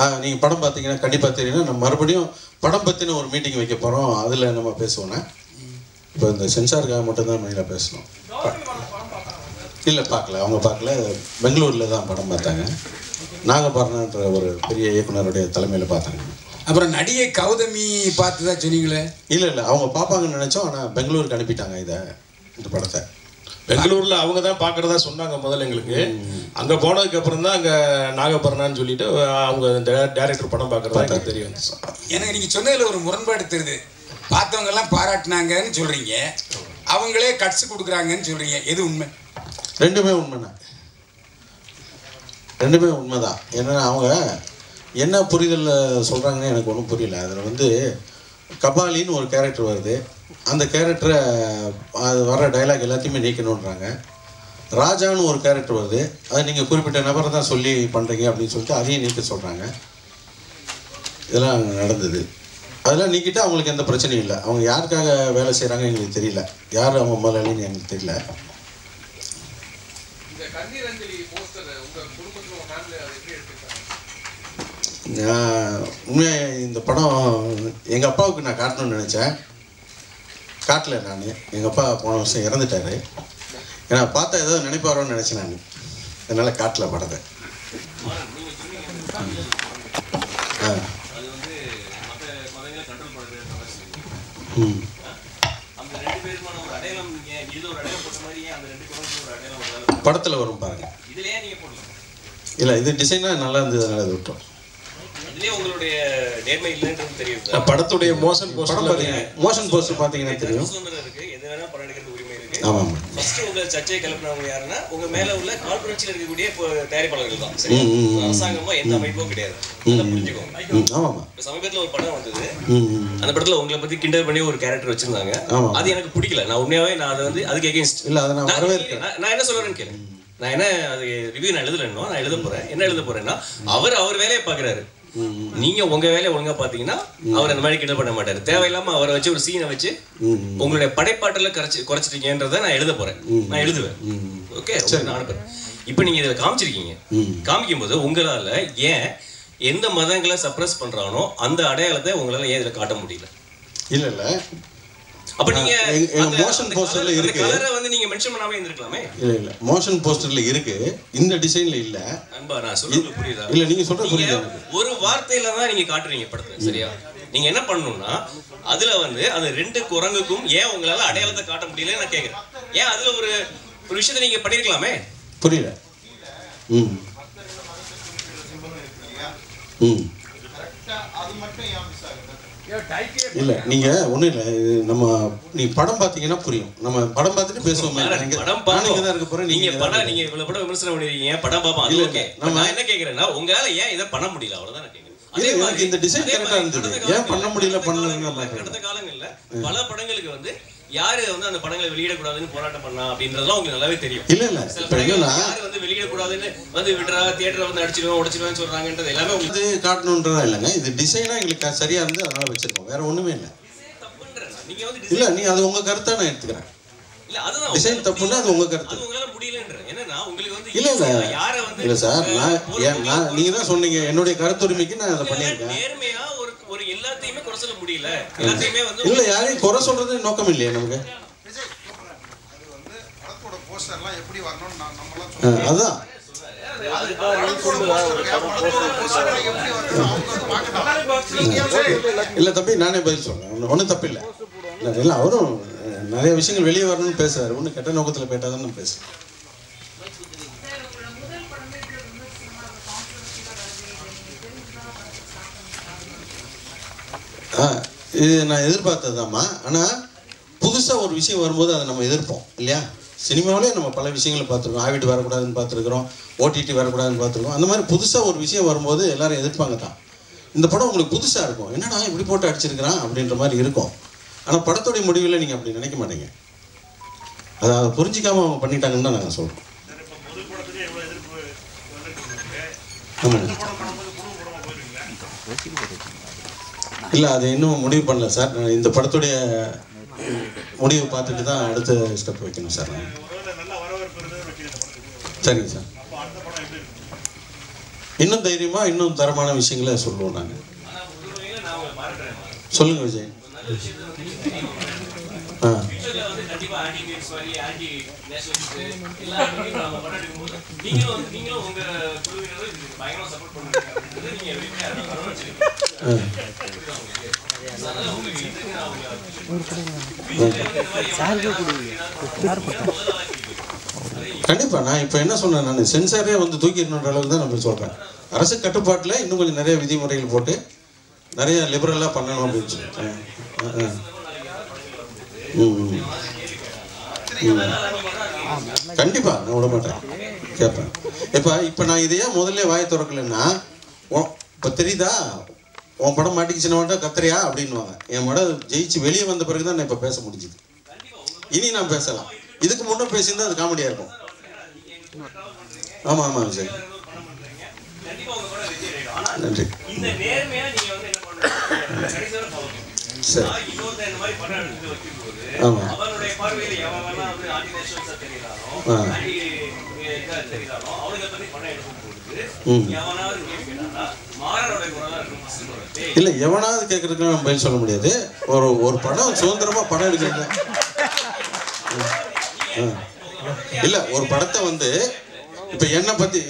ஆ, நீங்கள் படம் பார்த்தீங்கன்னா கண்டிப்பாக தெரியும். நம்ம மறுபடியும் படம் பற்றின ஒரு மீட்டிங் வைக்க போகிறோம், அதில் நம்ம பேசுவோண்ணே. இப்போ இந்த சென்சாருக்காக மட்டும்தான் மெயினாக பேசணும். இல்லை பார்க்கல, அவங்க பார்க்கல, பெங்களூரில் தான் படம் பார்த்தாங்க. நாகபாரன்ற ஒரு பெரிய இயக்குனருடைய தலைமையில் பார்த்தாங்க. அப்புறம் நடிகை கௌதமி பார்த்துதா சொன்னீங்களே? இல்லை இல்லை, அவங்க பார்ப்பாங்கன்னு நினச்சோம், ஆனால் பெங்களூருக்கு அனுப்பிட்டாங்க இதை, இந்த படத்தை. பெங்களூரில் அவங்க தான் பார்க்குறதா சொன்னாங்க முதல்ல எங்களுக்கு. அங்கே போனதுக்கப்புறம் தான் அங்கே நாகபர்ணான்னு சொல்லிட்டு அவங்க டைரக்டர் படம் பார்க்குறதா தெரியும். எனக்கு நீங்கள் சொன்னதில் ஒரு முரண்பாடு தெரியுது. பார்த்தவங்கெல்லாம் பாராட்டினாங்கன்னு சொல்கிறீங்க, அவங்களே கட்சி கொடுக்குறாங்கன்னு சொல்கிறீங்க. எது உண்மை? ரெண்டுமே உண்மைண்ணா, ரெண்டுமே உண்மை தான். ஏன்னா அவங்க என்ன புரிதல் சொல்கிறாங்கன்னு எனக்கு ஒன்றும் புரியல. அதில் வந்து கபாலின்னு ஒரு கேரக்டர் வருது, அந்த கேரக்டரை அது வர டைலாக் எல்லாத்தையுமே நீக்கணுன்றாங்க. ராஜான்னு ஒரு கேரக்டர் வருது, அதை நீங்கள் குறிப்பிட்ட நபரை தான் சொல்லி பண்ணுறீங்க அப்படின்னு சொல்லிட்டு அதையும் நீக்க சொல்கிறாங்க. இதெல்லாம் நடந்தது. அதெல்லாம் நீக்கிட்டு அவங்களுக்கு எந்த பிரச்சனையும் இல்லை. அவங்க யாருக்காக வேலை செய்கிறாங்க எங்களுக்கு தெரியல, யார் அவங்க முதலாளின்னு எங்களுக்கு தெரியல. உண்மையாக இந்த படம் எங்கள் அப்பாவுக்கு நான் காட்டணும்னு நினச்சேன், காட்டல. நான் எங்கள் அப்பா போன வருஷம் இறந்துட்டார். ஏன்னா பார்த்தா ஏதோ நினைப்பாரோன்னு நினச்சேன் நான், அதனால் காட்டல படத்தை. ஆ ம் படத்தில் வரும் பாருங்க. இல்லை, இது டிசைனாக நல்லா இருந்தது, அதனால் அது விட்டோம். படத்துடைய மோஷன் போஸ்டர் மோஷன் போஸ்டர் பார்த்தீங்கன்னா தெரியும். ஆமாம், சர்ச்சையை கிளப்பினவங்க யாருன்னா உங்க மேல உள்ள காழ்ப்புணர்ச்சியில் இருக்கக்கூடிய தயாரிப்பாளர்கள் தான். அரசாங்கமோ எந்த அமைப்போ கிடையாது. சமீபத்தில் ஒரு படம் வந்தது, அந்த படத்துல உங்களை பத்தி கிண்டல் பண்ணி ஒரு கேரக்டர் வச்சிருந்தாங்க. அது எனக்கு பிடிக்கல. நான் உண்மையாவே நான் அதை வந்து அதுக்கு எகெயின்ஸ்ட் இல்லை. அதை நான் வரவேற்கிறேன். நான் என்ன சொல்றேன்னு கேளு. நான் என்ன அது ரிவ்யூ நான் எழுதலன்னா நான் எழுத போறேன். என்ன எழுத போறேன்னா அவர் அவர் வேலையை பாக்குறாரு, நீங்க உங்க வேலையை ஒழுங்கா பாத்தீங்கன்னா அவர் அந்த மாதிரி கிண்டல் பண்ண மாட்டாரு. தேவையில்லாம அவரை வச்சு ஒரு சீனை வச்சு உங்களுடைய படைப்பாட்டல குறைச்சு குறைச்சிட்டீங்கன்றத நான் எழுத போறேன். நான் எழுதுவேன். ஓகே, நான் அனுப்புறேன். இப்ப நீங்க இதை காமிச்சிருக்கீங்க. காமிக்கும் போது உங்களால ஏன் எந்த மதங்களை சப்ரஸ் பண்றானோ அந்த அடையாளத்தை உங்களால ஏன் இதுல காட்ட முடியல? இல்ல இல்ல, அப்ப நீங்க மோஷன் போஸ்டர்ல இருக்கு, கலரை வந்து நீங்க மென்ஷன் பண்ணாம இருந்திருக்கலாமே. இல்ல இல்ல, மோஷன் போஸ்டர்ல இருக்கு, இந்த டிசைன்ல இல்ல. அன்பா நான் சொல்றது புரியுதா? இல்ல, நீங்க சொல்றது புரியுதா? ஒரு வார்த்தையில தான் நீங்க காட்டுறீங்க படத்துல. சரியா? நீங்க என்ன பண்ணணும்னா அதுல வந்து அந்த ரெண்டு குரங்குக்கும் ஏன் உங்களால அடையாளத்தை காட்ட முடியல நான் கேக்குறேன். ஏன் அதுல ஒரு ஒரு விஷயத்த நீங்க பண்ணிருக்கலாமே. புரியல. ம் ம் இல்லை, நீங்கள் ஒன்றும் இல்லை. நம்ம நீ படம் பார்த்தீங்கன்னா புரியும். நம்ம படம் பார்த்துட்டு பேசுவோம். தான் இருக்க போகிறேன். நீங்கள் படம் நீங்கள் இவ்வளோ படம் விமர்சனம் பண்ணிருக்கீங்க, படம் பார்ப்போம். அது ஓகே. நம்ம என்ன கேட்குறேன்னா உங்களால் ஏன் இதை பண்ண முடியல? அவ்வளோதான் நான் கேட்குறேன். இந்த டிசைன் கரெக்டாக இருந்தது, ஏன் பண்ண முடியல? பண்ணல கடந்த காலங்களில் பல படங்களுக்கு வந்து யாரு வந்து அந்த படங்களை வெளியிடக்கூடாதுன்னு போராட்டம் பண்ணா அப்படின்றதுலாம் உங்களுக்கு நல்லாவே தெரியும். இல்ல இல்ல, யாரு வந்து வெளியிடக்கூடாதுன்னு வந்து விடுறா, தியேட்டரை வந்து அடிச்சிடுவோம் உடச்சிடுவோம்னு சொல்றாங்கன்றது எல்லாமே வந்து காட்டணுன்றதா இல்லைங்க. இது டிசைனா எங்களுக்கு சரியா இருந்து அதனால வச்சிருக்கோம், வேற ஒண்ணுமே இல்லை. நீங்க வந்து இல்ல, நீ அது உங்க கருத்தா நான் எடுத்துக்கிறேன். डिजाइन தப்புனா அது உங்க கருத்து. உங்களால முடியலன்ற. ஏன்னா நான் உங்களுக்கு வந்து இல்ல சார். யாரை வந்து இல்ல சார் நான் நீங்க தான் சொன்னீங்க என்னோட கருத்துரிமைக்கு நான் அத பண்ணிருக்கேன். நேர்மையா ஒரு ஒரு எல்லாத்தையுமே குறை சொல்ல முடியல. எல்லாத்தையுமே வந்து இல்ல யாரையும் குறை சொல்றது நோக்கம் இல்லையே நமக்கு. அது வந்து படத்தோட போஸ்டர்லாம் எப்படி வரணும்னு நான் நம்மளா சொல்றேன். அதான் இல்ல தம்பி நானே பதில் சொல்றேன். ஒண்ணு தப்பு இல்ல. இல்ல அவரும் நிறைய விஷயங்கள் வெளியே வரணும்னு பேசுறாரு. ஒண்ணு கெட்ட நோக்கத்துல போயிட்டாதான் நான் பேசுறேன். இது நான் எதிர்பார்த்ததுதான்மா. ஆனா புதுசா ஒரு விஷயம் வரும்போது அதை நம்ம எதிர்ப்போம் இல்லையா? சினிமாவிலே நம்ம பல விஷயங்களை பார்த்துருக்கோம். ஆவிட்டு வரக்கூடாதுன்னு பார்த்துருக்குறோம், ஓடிடி வரக்கூடாதுன்னு பார்த்துருக்கோம். அந்த மாதிரி புதுசாக ஒரு விஷயம் வரும்போது எல்லாரும் எதிர்ப்பாங்க தான். இந்த படம் உங்களுக்கு புதுசாக இருக்கும், என்னடா இப்படி போட்டு அடிச்சிருக்கிறான் அப்படின்ற மாதிரி இருக்கும். ஆனால் படத்தோடைய முடிவில் நீங்கள் அப்படி நினைக்க மாட்டீங்க. அதை அதை புரிஞ்சிக்காமல் அவங்க பண்ணிட்டாங்கன்னு தான் நாங்கள் சொல்கிறோம். இல்லை அது இன்னும் முடிவு பண்ணல சார். இந்த படத்துடைய முடிவு பார்த்துட்டு தான் அடுத்த ஸ்டெப் வைக்கணும் சார். சரிங்க சார். இன்னும் தைரியமா இன்னும் தரமான விஷயங்களை சொல்லுவோம் நாங்கள். சொல்லுங்க விஜய். ஆ கண்டிப்பா நான் இப்ப என்ன சொன்னேன், நான் சென்சாரே வந்து தூக்கிடணுன்ற அளவுக்கு தான் நம்ம சொல்றேன். அரசு கட்டுப்பாட்டுல இன்னும் கொஞ்சம் நிறைய விதிமுறைகள் போட்டு நிறைய லிபரலா பண்ணணும் அப்படின்னு சொல்லிட்டேன். கண்டிப்பா நான் விட மாட்டேன், கேட்பேன். இப்ப இப்ப நான் இதையே முதல்ல வாயை திறக்கலன்னா இப்ப தெரியுதா உன் படம் மாட்டிக்கிச்சுன்னா மட்டும் கத்துறியா அப்படின்வாங்க. என் படம் ஜெயிச்சு வெளியே வந்த பிறகு தான் நான் இப்போ பேச முடிஞ்சுது. இனி நான் பேசலாம், இதுக்கு முன்னே பேசியிருந்தா அது காமெடியாக இருக்கும். ஆமாம் ஆமாம் விஜய் நன்றி. சரி ஆமாம் ஆ இல்ல எவனாவது கேட்கறதுக்கு நம்ம பதில் சொல்ல முடியாது. ஒரு ஒரு படம் சுதந்திரமா படம் எடுக்கிறது இல்ல ஒரு படத்தை வந்து இப்ப என்ன பத்தி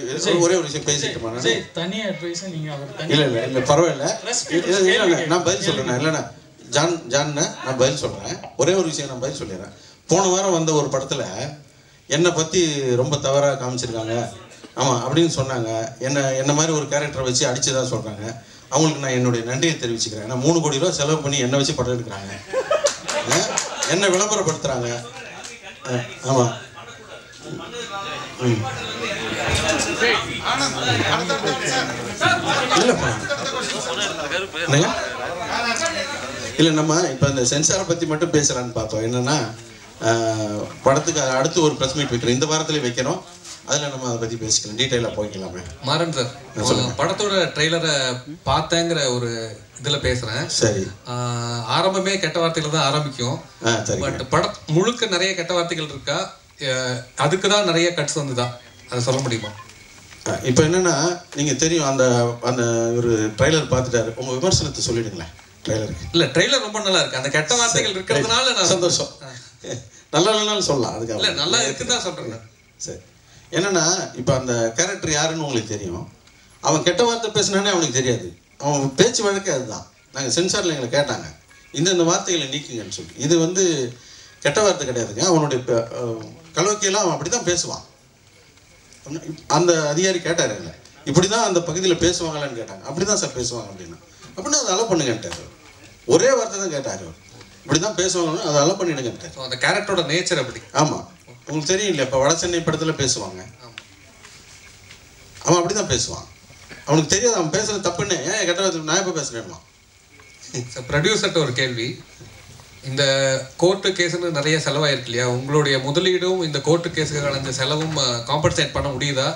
ஒரே ஒரு விஷயம் பேசிட்டு இல்ல இல்ல இல்ல பரவாயில்ல இல்ல நான் பதில் சொல்றேன். இல்லண்ணா ஜான் ஜான் நான் பதில் சொல்றேன். ஒரே ஒரு விஷயம் நான் பதில் சொல்லிடுறேன். போன வாரம் வந்த ஒரு படத்துல என்னை பற்றி ரொம்ப தவறாக காமிச்சிருக்காங்க. ஆமாம் அப்படின்னு சொன்னாங்க. என்ன என்ன மாதிரி ஒரு கேரக்டரை வச்சு அடித்து தான் சொல்கிறாங்க. அவங்களுக்கு நான் என்னுடைய நன்றியை தெரிவிச்சுக்கிறேன். ஏன்னா மூணு கோடி ரூபா செலவு பண்ணி என்னை வச்சு படம் எடுக்கிறாங்க, என்னை விளம்பரப்படுத்துகிறாங்க. ஆமாம் இல்லைப்பா இல்லை நம்ம இப்போ இந்த சென்சாரை பற்றி மட்டும் பேசலான்னு பார்த்தோம். என்னென்னா படத்துக்கு அடுத்து ஒரு பிரஸ் மீட் வைக்கிறோம், இந்த வாரத்திலே வைக்கிறோம். அதில் நம்ம அதை பற்றி பேசிக்கலாம், டீட்டெயிலாக போய்க்கலாமே. மாறன் சார் படத்தோட ட்ரெய்லரை பார்த்தேங்கிற ஒரு இதில் பேசுகிறேன். சரி ஆரம்பமே கெட்ட வார்த்தைகள் தான் ஆரம்பிக்கும். பட் படம் முழுக்க நிறைய கெட்ட வார்த்தைகள் இருக்கா, அதுக்கு தான் நிறைய கட்ஸ் வந்துதான். அதை சொல்ல முடியுமா? இப்போ என்னென்னா நீங்கள் தெரியும் அந்த அந்த ஒரு ட்ரெய்லர் பார்த்துட்டாரு, உங்கள் விமர்சனத்தை சொல்லிடுங்களேன் ட்ரெய்லருக்கு. இல்லை ட்ரெய்லர் ரொம்ப நல்லா இருக்குது, அந்த கெட்ட வார்த்தைகள் இருக்கிறதுனால நான் சந்தோஷம். நல்லா இல்லைனாலும் சொல்லலாம், அதுக்காக இல்லை நல்லா இருக்குதான் சொல்கிறேன். சரி என்னென்னா இப்போ அந்த கேரக்டர் யாருன்னு உங்களுக்கு தெரியும். அவன் கெட்ட வார்த்தை பேசினானே அவனுக்கு தெரியாது, அவன் பேச்சு வழக்கே அதுதான். நாங்கள் சென்சாரில் எங்களை கேட்டாங்க இந்தந்த வார்த்தைகளை நீக்குங்கன்னு சொல்லி. இது வந்து கெட்ட வார்த்தை கிடையாதுங்க, அவனுடைய கலோக்கியெல்லாம் அவன் அப்படி தான் பேசுவான். அந்த அதிகாரி கேட்டார் இல்லை இப்படி தான் அந்த பகுதியில் பேசுவாங்களான்னு கேட்டாங்க. அப்படி தான் சார் பேசுவாங்க அப்படின்னா அப்படின்னா அதை அலோ பண்ணுங்கன்ட்டார். ஒரே வார்த்தை தான் கேட்டார், இப்படி தான் பேசுவாங்கன்னு அதை அலோ பண்ணிடுங்க. அந்த கேரக்டரோட நேச்சர் அப்படி. ஆமாம் உங்களுக்கு தெரியும் இல்லை, இப்போ வட சென்னை படத்தில் பேசுவாங்க, அவன் அப்படி தான் பேசுவான். அவனுக்கு தெரியாது அவன் பேசுகிற தப்புன்னு. ஏன் கெட்ட வார்த்தை நான் இப்போ பேசுகிறேன்மா. ப்ரொடியூசர்கிட்ட ஒரு கேள்வி, இந்த கோர்ட்டு கேஸுன்னு நிறைய செலவாயிருக்கு இல்லையா, உங்களுடைய முதலீடும் இந்த கோர்ட்டு கேஸுக்கான அந்த செலவும் காம்பன்சேட் பண்ண முடியுதா?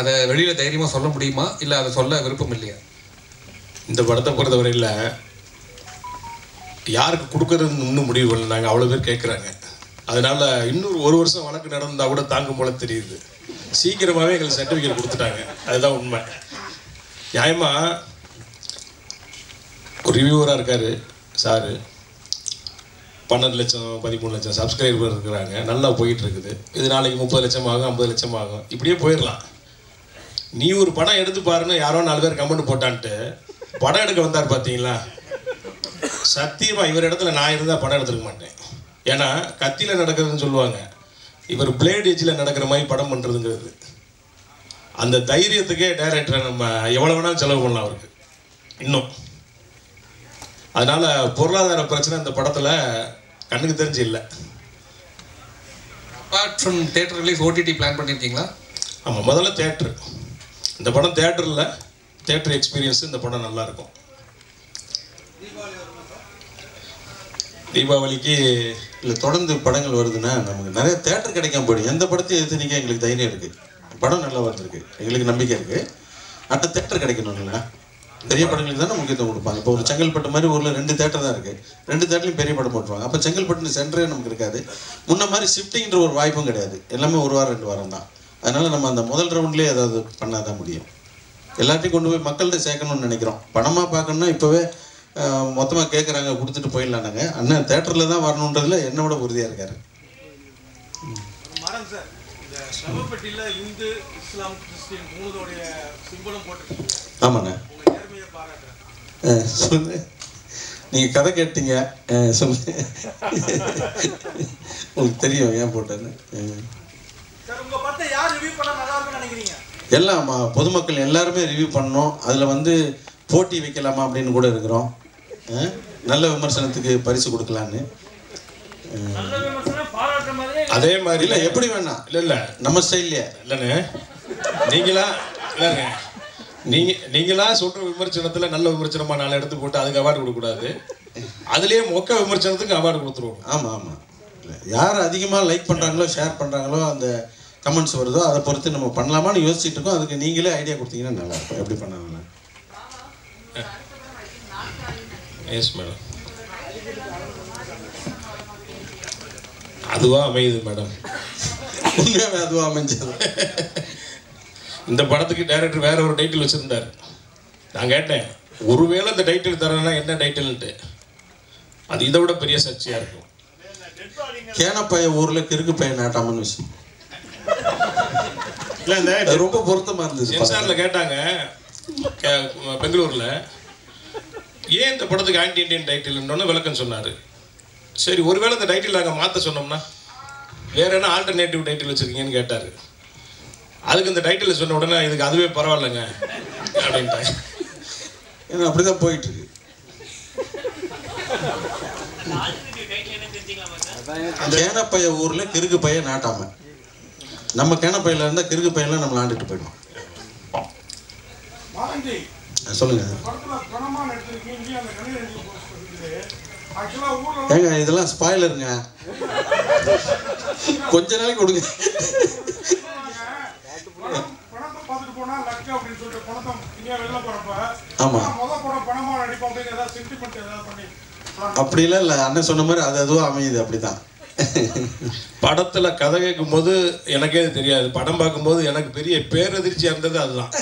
அதை வெளியில் தைரியமாக சொல்ல முடியுமா, இல்லை அதை சொல்ல விருப்பம் இல்லையா? இந்த படத்தை பொறுத்தவரையில் யாருக்கு கொடுக்கறதுன்னு இன்னும் முடிவு பண்ணாங்க, அவ்வளோ பேர் கேட்குறாங்க. அதனால இன்னொரு ஒரு வருஷம் வழக்கு நடந்தா கூட தாங்க போல தெரியுது. சீக்கிரமாவே எங்க சர்டிபிகேட் கொடுத்துட்டாங்க. அதுதான் உண்மை. நியாயமா ஒரு ரிவ்யூவரா இருக்காரு சார். பன்னெண்டு லட்சம் பதிமூணு லட்சம் சப்ஸ்கிரைபர் இருக்கிறாங்க, நல்லா போயிட்டு இருக்குது. இது நாளைக்கு முப்பது லட்சம் ஆகும், ஐம்பது லட்சம் ஆகும், இப்படியே போயிடலாம். நீ ஒரு படம் எடுத்து பாருன்னு யாரோ நாலு பேர் கமெண்ட் போட்டான்ட்டு படம் எடுக்க வந்தார் பார்த்தீங்களா. சத்தியமா இவர் இடத்துல நான் இருந்தால் படம் எடுத்துக்க மாட்டேன். ஏன்னா கத்தியில் நடக்கிறதுன்னு சொல்லுவாங்க, இவர் பிளேட் எஜ்ஜில் நடக்கிற மாதிரி படம் பண்ணுறதுங்கிறது. அந்த தைரியத்துக்கே டைரக்டரை நம்ம எவ்வளோ வேணாலும் செலவு பண்ணலாம் அவருக்கு இன்னும். அதனால் பொருளாதார பிரச்சனை இந்த படத்தில் கண்ணுக்கு தெரிஞ்சு இல்லை. Apart from theatre release OTT plan பண்ணியிருக்கீங்களா? ஆமாம், முதல்ல தேட்ரு. இந்த படம் தேட்டரில் தேட்டர் எக்ஸ்பீரியன்ஸு இந்த படம் நல்லாயிருக்கும். தீபாவளிக்கு இல்லை தொடர்ந்து படங்கள் வருதுன்னா நமக்கு நிறைய தேட்டர் கிடைக்காம போயிடும். எந்த படத்தையும் எது நிற்க எங்களுக்கு தைரியம் இருக்குது, படம் நல்லா வந்துருக்கு, எங்களுக்கு நம்பிக்கை இருக்குது. அட்ட தேட்டர் கிடைக்கணும் இல்லைங்களா. பெரிய படங்களுக்கு தானே முக்கியத்துவம் கொடுப்பாங்க. இப்போ ஒரு செங்கல்பட்டு மாதிரி ஊரில் ரெண்டு தேட்டர் தான் இருக்குது, ரெண்டு தேட்டர்லையும் பெரிய படம் போட்டுருவாங்க. அப்போ செங்கல்பட்டுன்னு சென்டரே நமக்கு இருக்காது. முன்ன மாதிரி ஷிஃப்டிங்கிற ஒரு வாய்ப்பும் கிடையாது. எல்லாமே ஒரு வாரம் ரெண்டு வாரம் தான். அதனால் நம்ம அந்த முதல் ரவுண்ட்லேயே ஏதாவது பண்ணால் தான் முடியும். எல்லாத்தையும் கொண்டு போய் மக்கள்கிட்ட சேர்க்கணும்னு நினைக்கிறோம். படமாக பார்க்கணுன்னா இப்போவே மொத்தமாக கேட்குறாங்க, கொடுத்துட்டு போயிடலானாங்க. அண்ணன் தேட்டரில் தான் வரணுன்றதுல என்னோட உறுதியாக இருக்காரு. ஆமாண்ணா சொல்லு, நீங்கள் கதை கேட்டீங்க, சொல்லு உங்களுக்கு தெரியும் ஏன் போட்டேன்னு. எல்லாம் பொதுமக்கள் எல்லாருமே ரிவ்யூ பண்ணோம். அதில் வந்து போட்டி வைக்கலாமா அப்படின்னு கூட இருக்கிறோம். நல்ல விமர்சனத்துக்கு பரிசு கொடுக்கலான்னு. அதே மாதிரி இல்லை எப்படி வேணாம், இல்லை இல்லை நம்ம ஸ்டைல்லையே இல்லைன்னு. நீங்களா இல்லைங்க, நீங்கள் நீங்களா சொல்கிற விமர்சனத்தில் நல்ல விமர்சனமாக நாலு எடுத்து போட்டு அதுக்கு அவார்டு கொடுக்கக்கூடாது. அதுலேயே மொக்க விமர்சனத்துக்கு அவார்டு கொடுத்துருவோம். ஆமாம் ஆமாம், இல்லை யார் அதிகமாக லைக் பண்ணுறாங்களோ ஷேர் பண்ணுறாங்களோ அந்த கமெண்ட்ஸ் வருதோ அதை பொறுத்து நம்ம பண்ணலாமான்னு யோசிச்சுட்டு இருக்கோம். அதுக்கு நீங்களே ஐடியா கொடுத்தீங்கன்னா நல்லாயிருக்கும். எப்படி பண்ணாங்களா? எஸ் மேடம், அதுவாக அமையுது மேடம், உண்மையாகவே அதுவாக அமைஞ்சது. இந்த படத்துக்கு டைரக்டர் வேற ஒரு டைட்டில் வச்சுருந்தார். நான் கேட்டேன், ஒருவேளை இந்த டைட்டில் தரேன்னா என்ன டைட்டில்ன்ட்டு. அது இதை விட பெரிய சர்ச்சையாக இருக்கும். கேனப்பைய ஊரில் கிறுக்கு பையன் நாட்டாமன்னு விஷயம் இல்லை, ரொம்ப பொருத்தமாக இருந்துச்சு. சென்சாரில் கேட்டாங்க, பெங்களூரில், ஏன் இந்த படத்துக்கு ஆன்டி இண்டியன் டைட்டில்னு விளக்கம் சொன்னார். சரி, ஒருவேளை இந்த டைட்டில் நாங்கள் மாற்ற சொன்னோம்னா வேறு என்ன ஆல்டர்னேட்டிவ் டைட்டில் வச்சுருக்கீங்கன்னு கேட்டார். அதுக்கு இந்த டைட்டில் சொன்ன உடனே இதுக்கு அதுவே பரவாயில்லைங்க அப்படின்ட்டாங்க. ஏன்னா அப்படி தான் போயிட்டுருக்கு. கேனப்பைய ஊரில் கிறுக்கு பையன் நாட்டாம. நம்ம கேனப்பையில் இருந்தால் கிறுக்கு பையன்லாம் நம்ம நாண்டுட்டு போயிடுவோம். சொல்லுங்க, ஏங்க இதெல்லாம் ஸ்பாயிலருங்க, கொஞ்ச நாளைக்கு கொடுங்க. ஆமா, அப்படிலாம் இல்லை, அண்ணன் சொன்ன மாதிரி அது அதுவும் அமையுது. அப்படிதான் படத்துல கதை கேட்கும் போது எனக்கே தெரியாது, படம் பார்க்கும்போது எனக்கு பெரிய பேரதிர்ச்சியா இருந்தது. அதுதான்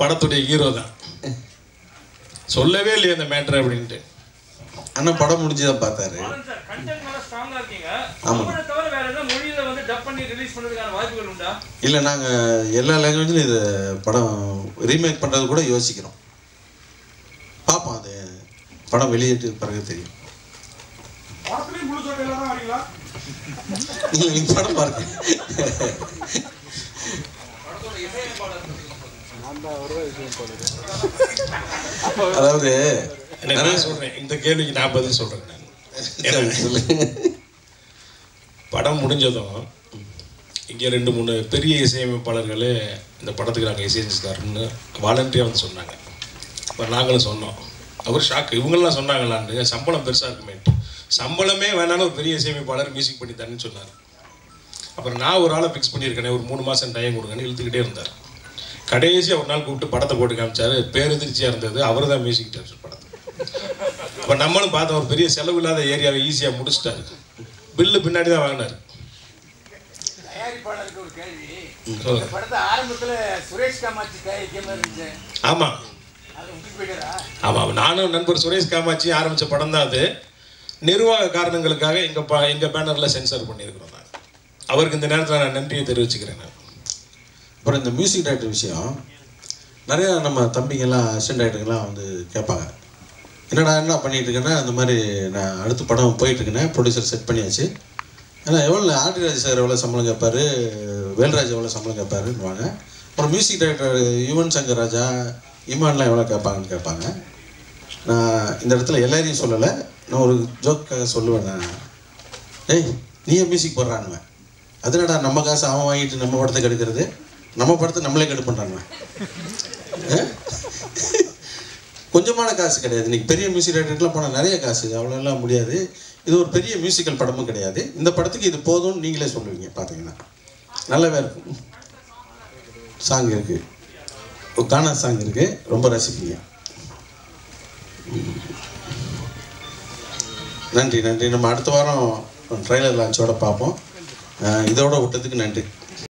படத்துடைய ஹீரோ தான், சொல்லவே இல்லையே அந்த மேட்டர் அப்படின்ட்டு. ஆனா படம் முடிஞ்சுதான் பார்த்தாரு. இல்லை, நாங்கள் எல்லா லாங்குவேஜிலும் இது படம் ரீமேக் பண்ணுறது கூட யோசிக்கிறோம். பார்ப்போம், அது படம் வெளியிட்டு பிறகு தெரியும். இல்லை, நீங்கள் படம் பாருங்க. அதாவது நிறைய சொல்கிறேன், இந்த கேள்விக்கு நான் பதில் சொல்கிறேன். படம் முடிஞ்சதும் இங்கே ரெண்டு மூணு பெரிய இசையமைப்பாளர்களே இந்த படத்துக்கு நாங்கள் இசையமைச்சு தரோம்னு வாலண்டியாக வந்து சொன்னாங்க. இப்போ நாங்களும் சொன்னோம். அவர் ஷாக்கு, இவங்களாம் சொன்னாங்களான்னு. சம்பளம் பெருசாக இருக்குமேட்டு, சம்பளமே வேணாலும் ஒரு பெரிய இசையமைப்பாளர் மியூசிக் பண்ணி தரேன்னு சொன்னார். அப்புறம் நான் ஒரு ஆளை ஃபிக்ஸ் பண்ணியிருக்கேனே, ஒரு மூணு மாதம் டைம் கொடுங்கன்னு இழுத்துக்கிட்டே இருந்தார். கடைசி ஒரு நாள் கூப்பிட்டு படத்தை போட்டு காமிச்சார். பேரதிர்ச்சியாக இருந்தது. அவர் தான் மியூசிக் டைரக்டர் படத்தை. இப்போ நம்மளும் பார்த்தோம், ஒரு பெரிய செலவு இல்லாத ஏரியாவை ஈஸியாக முடிச்சிட்டாரு. பில்லு பின்னாடி தான் வாங்குனார். தயாரிப்பாளருக்கு ஒரு கேள்வி. இந்த படத்தை ஆரம்பத்துல சுரேஷ் காமாட்சி தயாரிக்க மாதிரி இருந்துச்சு. ஆமா. அது உங்களுக்கு தெரியுதா? ஆமா, நானும் நண்பர் சுரேஷ் காமாட்சி ஆரம்பிச்ச படம் தான் அது. நிர்வாக காரணங்களுக்காக எங்க எங்க பேனர்ல சென்சார் பண்ணியிருக்கோம். அவருக்கு இந்த நேரத்துல நான் நன்றியை தெரிவிச்சுக்கிறேன். அப்புறம் இந்த மியூசிக் டைரக்டர் விஷயம் நிறையா நம்ம தம்பிங்கெல்லாம் அசிஸ்டன்ட் டைரக்டருங்கெல்லாம் வந்து கேட்பாங்க, என்னடா என்ன பண்ணிகிட்டு இருக்கேன்னா அந்த மாதிரி நான் அடுத்த படம் போயிட்டுருக்கேன், ப்ரொடியூசர் செட் பண்ணியாச்சு, ஏன்னா எவ்வளோ ஆர்டிராஜ் சார் எவ்வளோ சம்பளம் கேட்பார், வேல்ராஜ் எவ்வளோ சம்பளம் கேட்பாருன்னுவாங்க. அப்புறம் மியூசிக் டைரக்டர் யுவன் சங்கர் ராஜா இமான்லாம் எவ்வளோ கேட்பாங்கன்னு கேட்பாங்க. நான் இந்த இடத்துல எல்லாரையும் சொல்லலை, நான் ஒரு ஜோக்காக சொல்லுவேன், நான் ஏய் நீயே மியூசிக் போடுறானுவேன், அதனடா நம்ம காசு அவன் வாங்கிட்டு நம்ம படத்துக்கு எடுக்கிறது, நம்ம படத்தை நம்மளே கெடுப்பண்றானுவேன். கொஞ்சமான காசு கிடையாது, இன்றைக்கி பெரிய மியூசிக் டைரக்டருக்குலாம் போனால் நிறைய காசு, அவ்வளோலாம் முடியாது. இது ஒரு பெரிய மியூசிக்கல் படமும் கிடையாது, இந்த படத்துக்கு இது போதும்னு நீங்களே சொல்லுவீங்க. பார்த்தீங்கன்னா நல்லாவே இருக்கும். சாங் இருக்குது, கானா சாங் இருக்குது, ரொம்ப ரசிப்பீங்க. நன்றி நன்றி. நம்ம அடுத்த வாரம் ட்ரெய்லர் லான்ச்சோட பார்ப்போம். இதோட விட்டதுக்கு நன்றி.